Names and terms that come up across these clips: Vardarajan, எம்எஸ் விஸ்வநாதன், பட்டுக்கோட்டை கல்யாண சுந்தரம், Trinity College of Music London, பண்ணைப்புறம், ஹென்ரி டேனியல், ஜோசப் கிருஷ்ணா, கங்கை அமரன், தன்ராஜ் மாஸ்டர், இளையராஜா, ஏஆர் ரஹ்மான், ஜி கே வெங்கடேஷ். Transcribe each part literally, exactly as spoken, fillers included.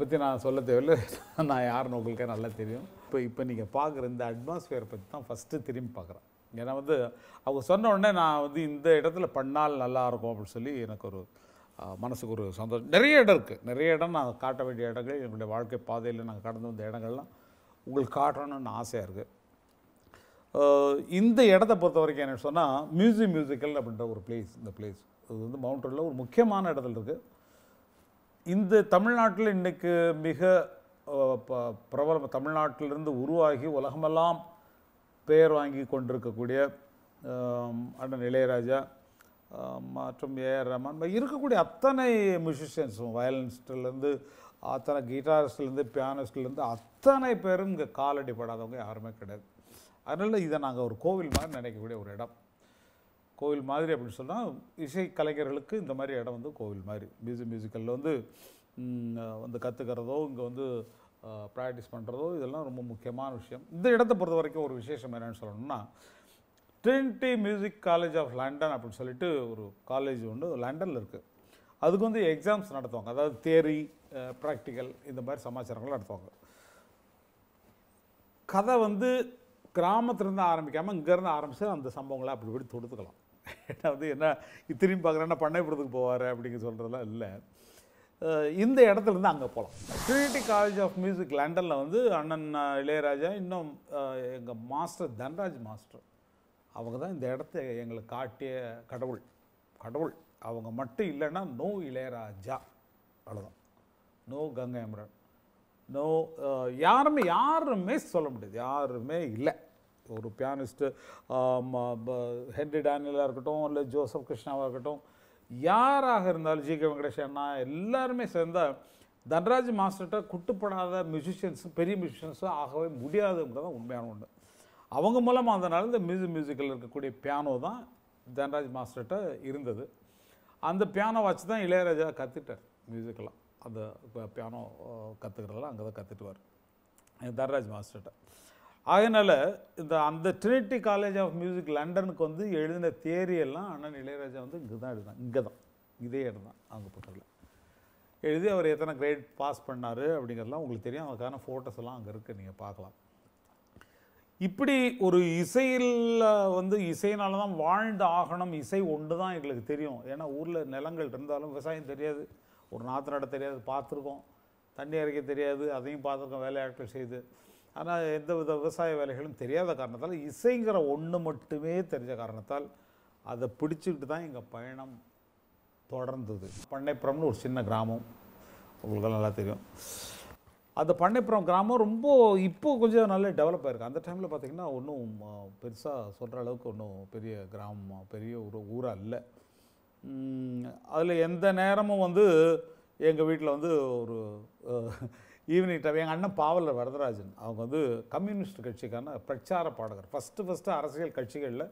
பத்தி நான் சொல்ல தேவையில்லை, நான் யாருன்னு உங்களுக்கே நல்லா தெரியும். இப்போ இப்போ நீங்கள் பார்க்குற இந்த அட்மாஸ்ஃபியர் பற்றி தான் ஃபஸ்ட்டு திரும்பி பார்க்குறேன். ஏன்னா வந்து அவங்க சொன்ன உடனே நான் வந்து இந்த இடத்துல பண்ணால் நல்லாயிருக்கும் அப்படின்னு சொல்லி எனக்கு ஒரு மனசுக்கு ஒரு சந்தோஷம். நிறைய இடம் இருக்குது, நிறைய இடம் நான் காட்ட வேண்டிய இடங்கள், என்னுடைய வாழ்க்கை பாதையில் நாங்கள் கடந்து வந்த இடங்கள்லாம் உங்களுக்கு காட்டணும்னு ஆசையாக இருக்குது. இந்த இடத்த பொறுத்த வரைக்கும் என்ன சொன்னால் மியூசிக் மியூசிக்கல் அப்படின்ற ஒரு பிளேஸ். இந்த பிளேஸ் இது வந்து மவுண்ட் ரோடில் ஒரு முக்கியமான இடத்துல இருக்குது. இந்த தமிழ்நாட்டில் இன்றைக்கு மிக பிரபலம், தமிழ்நாட்டிலிருந்து உருவாகி உலகமெல்லாம் பெயர் வாங்கி கொண்டிருக்கக்கூடிய அண்ணன் இளையராஜா மற்றும் ஏஆர் ரஹ்மான் இருக்கக்கூடிய அத்தனை மியூசிஷியன்ஸும், வயலன்ஸ்ட்லேருந்து அத்தனை கிட்டாரிஸ்ட்லேருந்து பியானிஸ்ட்லேருந்து அத்தனை பேரும் இங்கே காலடிப்படாதவங்க யாருமே கிடையாது. அதனால் இதை நாங்கள் ஒரு கோவில் மாதிரி நினைக்கக்கூடிய ஒரு இடம். கோவில் மாதிரி அப்படின்னு சொன்னால் இசை கலைஞர்களுக்கு இந்த மாதிரி இடம் வந்து கோவில் மாதிரி. மியூசிக் மியூசிக்கலில் வந்து வந்து கற்றுக்கிறதோ இங்கே வந்து ப்ராக்டிஸ் பண்ணுறதோ இதெல்லாம் ரொம்ப முக்கியமான விஷயம். இந்த இடத்த பொறுத்த வரைக்கும் ஒரு விசேஷம் என்னென்னு சொல்லணும்னா, Trinity music college of London அப்படின்னு சொல்லிட்டு ஒரு காலேஜ் ஒன்று லண்டனில் இருக்குது. அதுக்கு வந்து எக்ஸாம்ஸ் நடத்துவாங்க, அதாவது தியரி ப்ராக்டிக்கல் இந்த மாதிரி சமாச்சாரங்கள் நடத்துவாங்க. கதை வந்து கிராமத்திலேருந்து ஆரம்பிக்காமல் இங்கேருந்து ஆரம்பித்து அந்த சம்பவங்களை அப்படி இப்படி தொடுத்துக்கலாம். ஏன்னா வந்து என்ன திரும்பி பார்க்குறேன்னா பண்ணைப்புறத்துக்கு போவார் அப்படிங்க சொல்கிறதெல்லாம் இல்லை. இந்த இடத்துலேருந்து அங்கே போகலாம். ட்ரினிட்டி காலேஜ் ஆஃப் மியூசிக் லண்டனில் வந்து அண்ணன் இளையராஜா, இன்னும் எங்கள் மாஸ்டர் தன்ராஜ் மாஸ்டர், அவங்க தான் இந்த இடத்த எங்களுக்கு காட்டிய கடவுள். கடவுள் அவங்க மட்டும் இல்லைன்னா நோ இளையராஜா, அவ்வளோதான். நோ கங்கை அமரன், நோ யாருமே யாருமே சொல்ல முடியாது, யாருமே இல்லை. ஒரு பியானிஸ்ட்டு ஹென்ரி டேனியலாக இருக்கட்டும், இல்லை ஜோசப் கிருஷ்ணாவாக இருக்கட்டும், யாராக இருந்தாலும், ஜி கே வெங்கடேஷ் அண்ணா எல்லாருமே சேர்ந்தால் தன்ராஜ் மாஸ்டர்கிட்ட குட்டுப்படாத மியூசிஷியன்ஸும் பெரிய மியூசிஷியன்ஸும் ஆகவே முடியாதுங்கிறத உண்மையான ஒன்று. அவங்க மூலமாக அதனால இந்த மியூசிக் மியூசிக்கில் இருக்கக்கூடிய பியானோ தான் தன்ராஜ் மாஸ்டர்கிட்ட இருந்தது. அந்த பியானோ வச்சு தான் இளையராஜா கற்றுட்டார் மியூசிக்கெல்லாம். அந்த பியானோ கற்றுக்கிறதெல்லாம் அங்கே தான் கற்றுட்டுவார் தன்ராஜ் மாஸ்டர்கிட்ட. அதனால் இந்த அந்த ட்ரினிட்டி காலேஜ் ஆஃப் மியூசிக் லண்டனுக்கு வந்து எழுதின தியரியெல்லாம் அண்ணன் இளையராஜா வந்து இங்கே தான் எழுதினான். இங்கே தான், இதே இடம் தான் அவங்க புத்தகத்தில் எழுதி அவர் எத்தனை கிரேட் பாஸ் பண்ணார் அப்படிங்கிறதுலாம் உங்களுக்கு தெரியும். அதுக்கான ஃபோட்டோஸ் எல்லாம் அங்கே இருக்குது, நீங்கள் பார்க்கலாம். இப்படி ஒரு இசையில் வந்து இசையினால தான் வாழ்ந்து ஆகணும், இசை ஒன்று தான் எங்களுக்கு தெரியும். ஏன்னா ஊரில் நிலங்கள் இருந்தாலும் விவசாயம் தெரியாது, ஒரு நாற்று நட தெரியாது, பார்த்துருக்கோம். தண்ணி இறைக்க தெரியாது, அதையும் பார்த்துருக்கோம் வேலையாட்கள் செய்து. ஆனால் எந்த வித விவசாய வேலைகளும் தெரியாத காரணத்தால், இசைங்கிற ஒன்று மட்டுமே தெரிஞ்ச காரணத்தால் அதை பிடிச்சிக்கிட்டு தான் எங்கள் பயணம் தொடர்ந்தது. பண்ணைப்புறம்னு ஒரு சின்ன கிராமம் உங்களுக்கெல்லாம் நல்லா தெரியும். அந்த பண்ணைப்புறம் கிராமம் ரொம்ப இப்போது கொஞ்சம் நல்லா டெவலப் ஆகிருக்கு. அந்த டைமில் பார்த்திங்கன்னா ஒன்றும் பெருசாக சொல்கிற அளவுக்கு ஒன்றும் பெரிய கிராமம், பெரிய ஒரு ஊராக இல்லை. அதில் எந்த நேரமும் வந்து எங்கள் வீட்டில் வந்து ஒரு ஈவினிங் டைம் எங்கள் அண்ணன் பாவலர் வரதராஜன், அவங்க வந்து கம்யூனிஸ்ட் கட்சிக்கான பிரச்சார பாடகர். ஃபஸ்ட்டு ஃபஸ்ட்டு அரசியல் கட்சிகளில்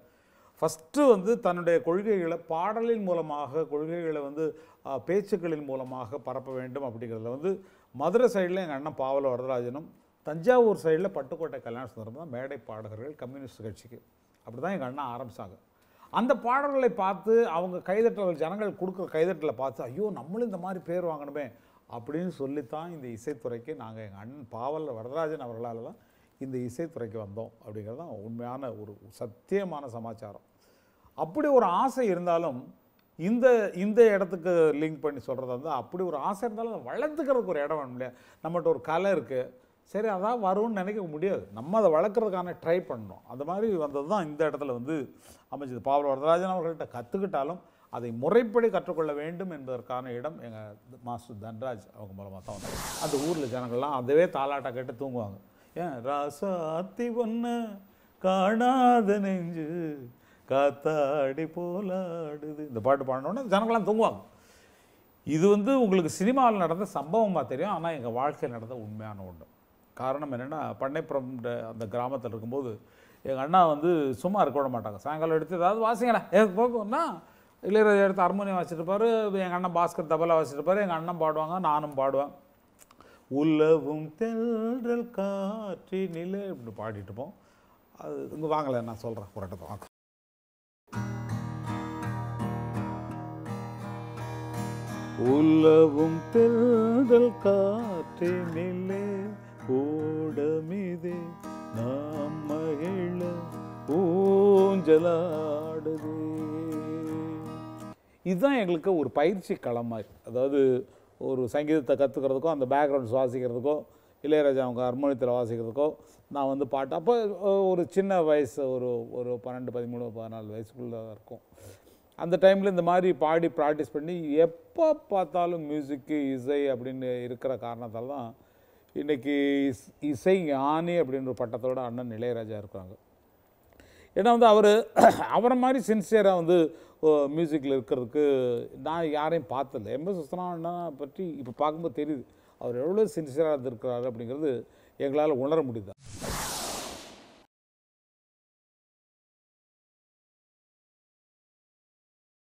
ஃபஸ்ட்டு வந்து தன்னுடைய கொள்கைகளை பாடலின் மூலமாக, கொள்கைகளை வந்து பேச்சுக்களின் மூலமாக பரப்ப வேண்டும் அப்படிங்கிறதுல வந்து மதுரை சைடில் எங்கள் அண்ணன் பாவலர் வரதராஜனும், தஞ்சாவூர் சைடில் பட்டுக்கோட்டை கல்யாண சுந்தரம் தான் மேடை பாடகர்கள் கம்யூனிஸ்ட் கட்சிக்கு. அப்படி தான் எங்கள் அண்ணன் ஆரம்பித்தாங்க. அந்த பாடல்களை பார்த்து அவங்க கைதட்டல், ஜனங்கள் கொடுக்குற கைதட்டலை பார்த்து ஐயோ நம்மளும் இந்த மாதிரி பேர் வாங்கணுமே அப்படின்னு சொல்லித்தான் இந்த இசைத்துறைக்கு நாங்கள் எங்கள் அண்ணன் பாவலர் வரதராஜன் அவர்களால் தான் இந்த இசைத்துறைக்கு வந்தோம் அப்படிங்கிறது தான் உண்மையான ஒரு சத்தியமான சமாச்சாரம். அப்படி ஒரு ஆசை இருந்தாலும் இந்த இந்த இடத்துக்கு லிங்க் பண்ணி சொல்கிறத வந்து, அப்படி ஒரு ஆசை இருந்தாலும் அதை வளர்த்துக்கிறதுக்கு ஒரு இடம் வேணும் இல்லையா. நம்மகிட்ட ஒரு கலை இருக்குது, சரி அதான் வரும்னு நினைக்க முடியாது, நம்ம அதை வளர்க்குறதுக்கான ட்ரை பண்ணணும். அந்த மாதிரி வந்தது தான் இந்த இடத்துல வந்து அமைஞ்சது. பாவலர் வரதராஜன் அவர்கள்ட்ட கற்றுக்கிட்டாலும் அதை முறைப்படி கற்றுக்கொள்ள வேண்டும் என்பதற்கான இடம் எங்கள் மாஸ்டர் தன்ராஜ் அவங்க மூலமாக தான் வந்தாங்க. அந்த ஊரில் ஜனங்கள்லாம் அதுவே தாலாட்டா கேட்டு தூங்குவாங்க. ஏன் ராசாத்தி ஒன்று காணாத நெஞ்சு காத்தாடி போலாடுது, இந்த பாட்டு பாடணுன்னு ஜனங்கள்லாம் தூங்குவாங்க. இது வந்து உங்களுக்கு சினிமாவில் நடந்த சம்பவமாக தெரியும், ஆனால் எங்கள் வாழ்க்கையில் நடந்த உண்மையான ஒன்று. காரணம் என்னென்னா, பண்ணைப்புறம் அந்த கிராமத்தில் இருக்கும்போது எங்கள் அண்ணா வந்து சும்மா இருக்க விட மாட்டாங்க. சாயங்காலம் எடுத்து ஏதாவது வாசிங்களா எனக்கு போக்கும்னா இளையராஜா எடுத்து ஹார்மோனியம் வாசிட்டுருப்பார், எங்கள் அண்ணன் பாஸ்கர் தபலா வாசிட்டுருப்பார், எங்கள் அண்ணன் பாடுவாங்க, நானும் பாடுவேன். உலவும் தென்றல் காற்றி நிலை இப்படி பாடிட்டுப்போம். அது இங்கே வாங்கலை, நான் சொல்கிறேன் புரட்டத்தை வாங்க. உலவும் தெல்தல் காற்றே மேலே ஓடமிதே நாம் மகிழ ஊஞ்சலாடுதே. இதுதான் எங்களுக்கு ஒரு பயிற்சி களமாக, அதாவது ஒரு சங்கீதத்தை கற்றுக்கிறதுக்கோ அந்த பேக்ரவுண்ட்ஸ் வாசிக்கிறதுக்கோ இளையராஜா அவங்க ஹார்மோனியத்தில் வாசிக்கிறதுக்கோ நான் வந்து பாட்டு அப்போ ஒரு சின்ன வயசு ஒரு ஒரு பன்னெண்டு பதிமூணு பதினாலு வயசுக்குள்ளே இருக்கும். அந்த டைமில் இந்த மாதிரி பாடி ப்ராக்டிஸ் பண்ணி எப்போ பார்த்தாலும் மியூசிக்கு இசை அப்படின்னு இருக்கிற காரணத்தால் தான் இன்றைக்கி இஸ் இசை ஞானி அப்படின்ற பட்டத்தோட அண்ணன் இளையராஜா இருக்கிறாங்க. ஏன்னா வந்து அவர் அவரை மாதிரி சின்சியராக வந்து மியூசிக்கில் இருக்கிறதுக்கு நான் யாரையும் பார்த்ததில்லை. எம்எஸ் விஸ்வநாதனை பற்றி இப்போ பார்க்கும்போது தெரியுது அவர் எவ்வளோ சின்சியராக இருக்கிறாரு அப்படிங்கிறது எங்களால் உணர முடியுது.